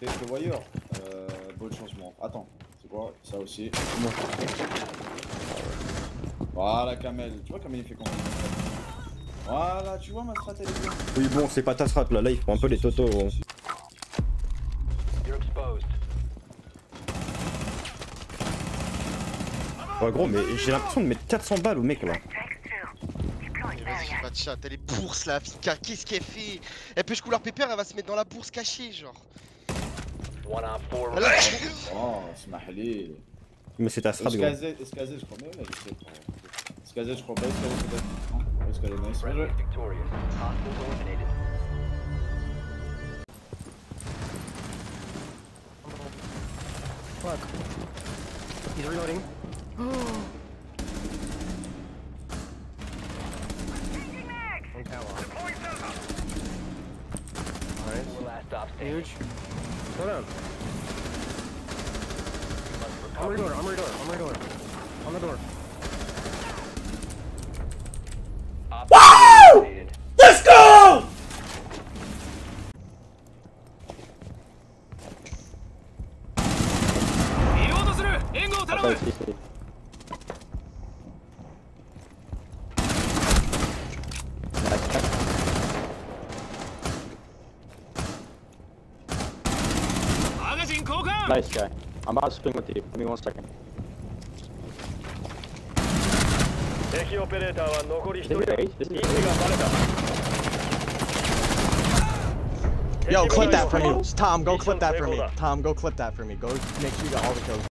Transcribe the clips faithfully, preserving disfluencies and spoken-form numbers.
Test le voyeur. Euh, bon changement. Attends, c'est quoi? Ça aussi. Voilà, Kamel. Tu vois, Kamel il fait combien? Voilà, tu vois ma strat elle est bien. Oui, bon, c'est pas ta strat là. Là, il faut un peu les totos. Gros. Ouais, gros, mais j'ai l'impression de mettre quatre cents balles au mec là. Vas-y, ma chat, elle est bourse là, Vika, qu'est-ce qu'elle fait? Elle pêche couleur pépère, elle va se mettre dans la bourse cachée, genre. Oh, c'est mahlé. Mais c'est ta strat, gros. Escazé, je crois, mais ouais, je sais. Escazé, je crois pas, escazé, peut-être. Escazé, nice. Fuck. He's reloading. Huge. Hold on. Armory door, armory door, armory door. On the door. Wow! Let's go! Nice guy. I'm about to swing with you. Give me one second. Yo, clip that for me. Tom, go clip that for me. Tom, go clip that for me. Go make sure you got all the kills.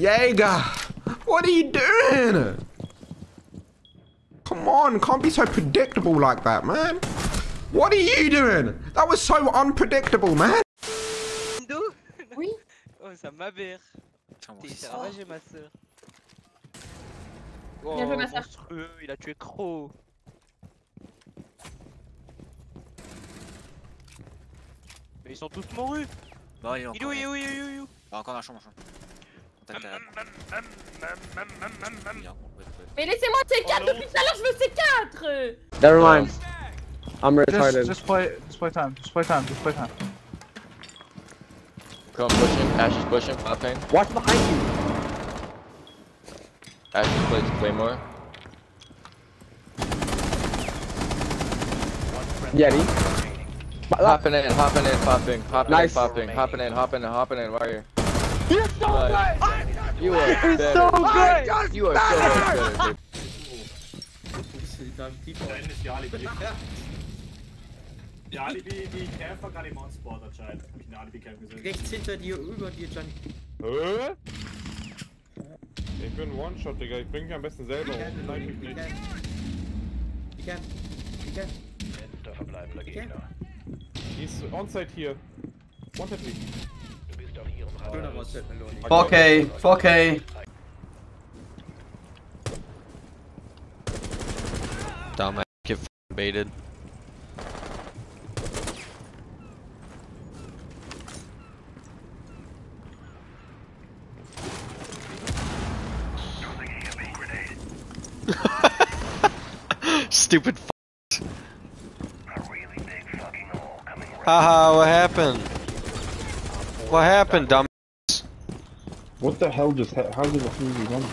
Jäger! What are you doing? Come on, can't be so predictable like that, man. What are you doing? That was so unpredictable, man. Oui. Oh, ça m'aberre. T'es ravagé, ma soeur. Oh, bien joué, ma soeur. Monstrueux, il a tué Crow. Mais ils sont tous mourus. Bah, il est encore. Il est où, il est où, il est où, il est où? Bah, encore dans la chambre, dans la chambre. Mais laissez-moi C quatre depuis tout à l'heure, je veux C quatre. Nevermind. I'm retarded. Just, just play, just play time, just play time, just play time. Come pushing, Ash is pushing, popping. Watch behind you! Ash is playing to play more. Yeti. Hopping in, hopping in, popping, hopping nice. in, popping, hopping in, hopping in, hopping in, right here. You're so uh, good! You are You're better. so good! You are so good! Die Alibi, die Kämpfer kann im Onsport anscheinend. Hab ich eine Alibi-Kämpfer gesehen. Rechts hinter dir, über dir, Johnny. Hä? Ich bin One-Shot, Digga. Ich bring mich am besten selber um. Nein, ich nicht. Ich kann. Ich kann. Da verbleibender Gegner. Die ist onside hier. Wanted me. Du bist doch hier im Haus. four K, four K. Damn, I get f***ing baited. Stupid f***. A really big fucking hole coming right. Haha, what happened? What happened, dumb? What the hell just ha how did the movie run?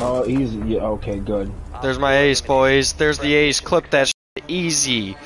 Oh, easy. Yeah, okay, good. There's my ace, boys. There's the ace. Clip that shit easy.